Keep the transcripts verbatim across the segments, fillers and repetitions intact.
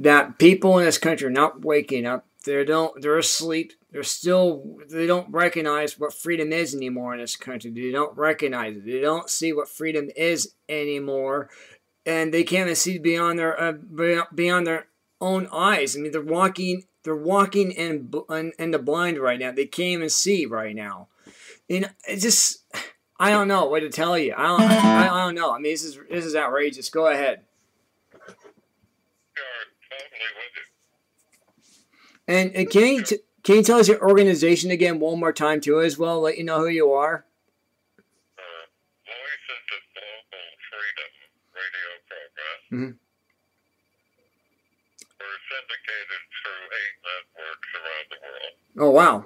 that people in this country are not waking up. They don't. They're asleep. They're still. They don't recognize what freedom is anymore in this country. They don't recognize it. They don't see what freedom is anymore, and they can't even see beyond their uh, beyond their own eyes. I mean, they're walking. They're walking in, in in the blind right now. They can't even see right now. You know, it's just. I don't know what to tell you. I don't. I, I don't know. I mean, this is this is outrageous. Go ahead. And, and can you t can you tell us your organization again one more time too, as well? Let you know who you are. Uh, Voices of Global Freedom Radio Program. Mm-hmm. We're syndicated through eight networks around the world. Oh wow!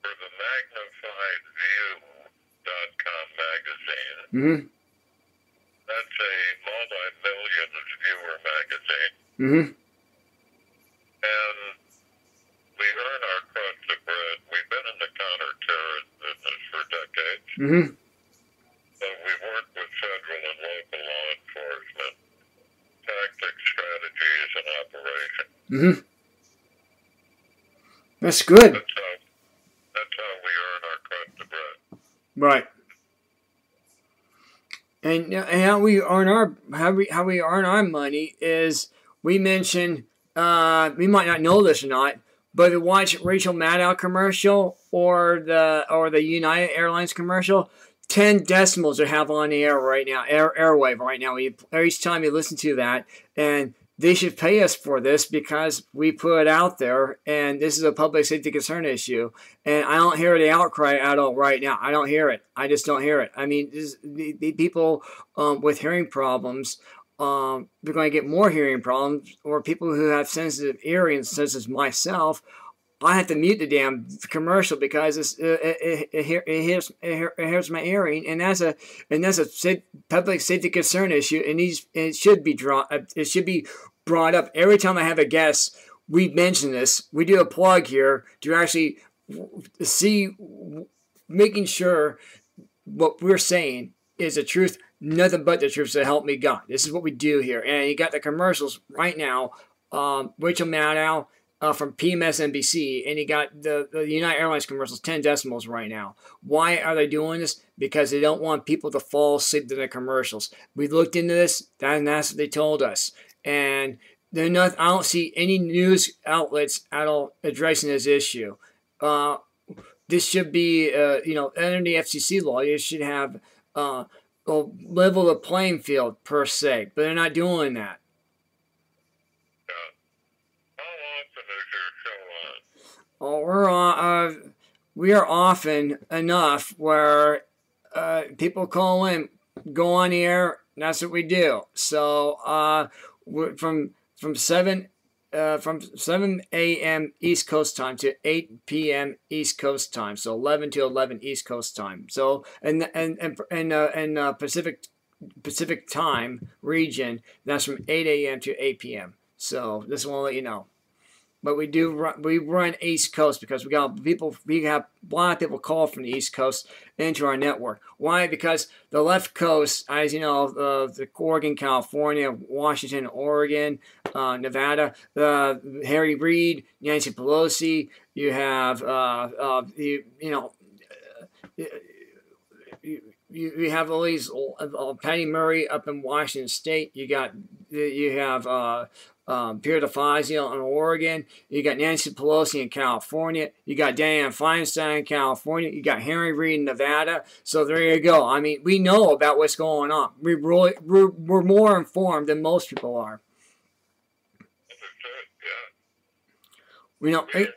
For the Magnified View dot com magazine. Mm-hmm. That's a multi-million viewer magazine. Mm-hmm. And we earn our crust of bread. We've been in the counterterrorism business for decades. Mm-hmm. But we've worked with federal and local law enforcement, tactics, strategies, and operations. Mm-hmm. That's good. That's how, that's how we earn our crust of bread. Right. And, and how we earn our how we how we earn our money is we mention. Uh, we might not know this or not, but if you watch Rachel Maddow commercial or the or the United Airlines commercial, ten decimals they have on the air right now, air airwave right now. We, each time you listen to that, and they should pay us for this because we put it out there, and this is a public safety concern issue. And I don't hear the outcry at all right now. I don't hear it. I just don't hear it. I mean, this, the, the people um, with hearing problems. Um, they're going to get more hearing problems, or people who have sensitive hearing, such as myself. I have to mute the damn commercial because it's, it, it, it, it, hurts, it hurts my hearing, and that's a and that's a public safety concern issue, and these it should be drawn it should be brought up every time I have a guest. We mention this. We do a plug here to actually see making sure what we're saying is the truth. Nothing but the truth, so help me God. This is what we do here. And you got the commercials right now. Um, Rachel Maddow uh, from P M S N B C, and you got the, the United Airlines commercials, ten decimals right now. Why are they doing this? Because they don't want people to fall asleep to the commercials. We looked into this, that, and that's what they told us. And they're not, I don't see any news outlets at all addressing this issue. Uh, this should be, uh, you know, under the F C C law, you should have... Uh, level the playing field per se, but they're not doing that. Yeah. How often is your show on? Oh, we're on. Uh, we are often enough where uh, people call in, go on the air. And that's what we do. So uh, we're from from seven uh, from seven a.m. East Coast time to eight p.m. East Coast time, so eleven to eleven East Coast time. So and and and and uh, and uh, Pacific Pacific time region. That's from eight a.m. to eight p.m. So just want to let you know. But we do run, we run East Coast because we got people. We have a lot of people call from the East Coast into our network. Why? Because the left coast, as you know, uh, the Oregon, California, Washington, Oregon, uh, Nevada, uh, Harry Reid, Nancy Pelosi. You have uh, uh, you, you know uh, you, you have all these uh, Patty Murray up in Washington State. You got you have. Uh, Um, Peter DeFazio in Oregon. You got Nancy Pelosi in California. You got Dianne Feinstein in California. You got Harry Reid in Nevada. So there you go. I mean, we know about what's going on. We really, we're, we're more informed than most people are. You know, it,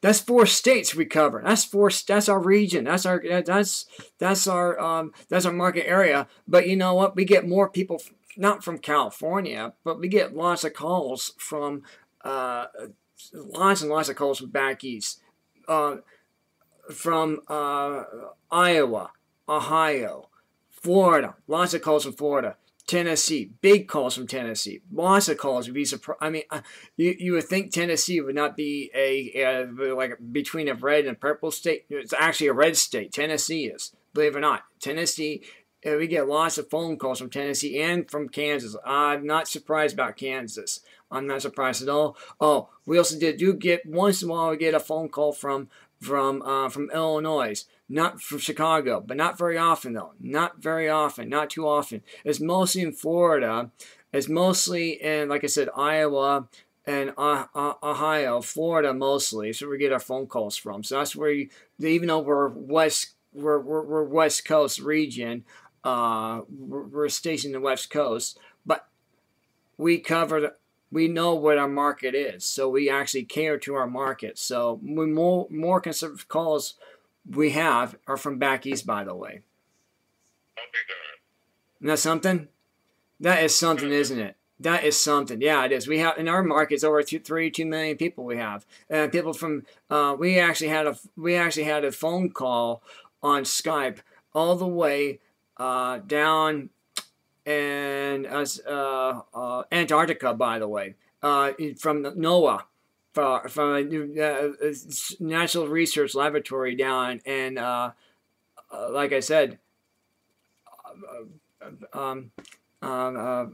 that's four states we cover. That's four. That's our region. That's our. That's that's our. Um, that's our market area. But you know what? We get more people. Not from California, but we get lots of calls from uh, lots and lots of calls from back east, uh, from uh, Iowa, Ohio, Florida. Lots of calls from Florida, Tennessee. Big calls from Tennessee. Lots of calls. You'd be surprised. I mean, you you would think Tennessee would not be a, a like between a red and a purple state. It's actually a red state. Tennessee is, believe it or not. Tennessee we get lots of phone calls from Tennessee and from Kansas. I'm not surprised about Kansas. I'm not surprised at all. Oh, we also did, do get, once in a while, we get a phone call from from uh, from Illinois, not from Chicago, but not very often, though. Not very often, not too often. It's mostly in Florida. It's mostly in, like I said, Iowa and uh, uh, Ohio, Florida mostly. So we get our phone calls from. So that's where, you, even though we're West, we're, we're, we're West Coast region, uh, we're, we're stationed in the West Coast, but we covered. We know what our market is, so we actually cater to our market. So more more conservative calls we have are from back east, by the way. Isn't that something? That is something, isn't it? That is something. Yeah, it is. We have in our markets over two, three, two million people. We have uh, people from. Uh, we actually had a we actually had a phone call on Skype all the way uh, down. And as uh, uh, Antarctica, by the way, uh, from NOAA, from, from a uh, National Research Laboratory down, and uh, uh, like I said, um, uh, uh,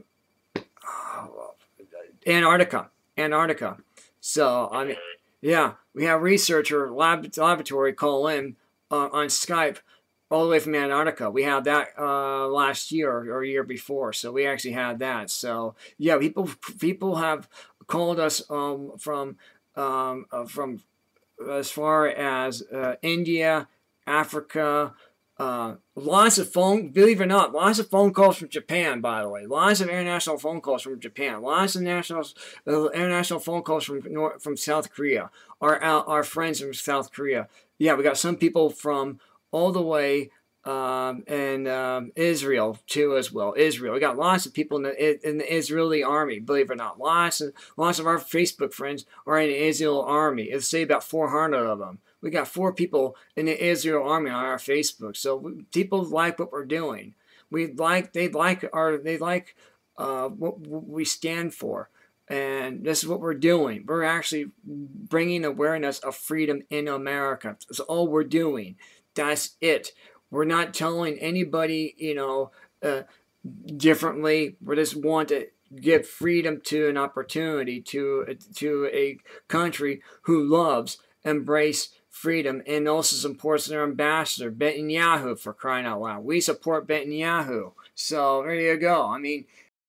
Antarctica, Antarctica. So I mean, yeah, we have researcher lab laboratory call in uh, on Skype. All the way from Antarctica. We had that uh, last year or year before, so we actually had that. So yeah, people people have called us um, from um, uh, from as far as uh, India, Africa. Uh, lots of phone, believe it or not, lots of phone calls from Japan. By the way, lots of international phone calls from Japan. Lots of national uh, international phone calls from North, from South Korea. Our our friends from South Korea. Yeah, we got some people from. All the way um, and um, Israel too as well. Israel, we got lots of people in the in the Israeli army. Believe it or not, lots of lots of our Facebook friends are in the Israel army. It's say about four hundred of them. We got four people in the Israel army on our Facebook. So we, people like what we're doing. We like they like our they like uh, what we stand for. And this is what we're doing. We're actually bringing awareness of freedom in America. That's all we're doing. That's it. We're not telling anybody, you know, uh, differently. We just want to give freedom to an opportunity to to a country who loves, embrace freedom, and also supports their ambassador, Benyahu, for crying out loud. We support Benyahu. So there you go. I mean,